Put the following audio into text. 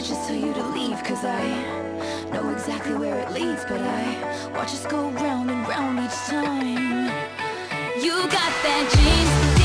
message just for you to leave, cause I know exactly where it leads, but I watch us go round and round each time. You got that gene.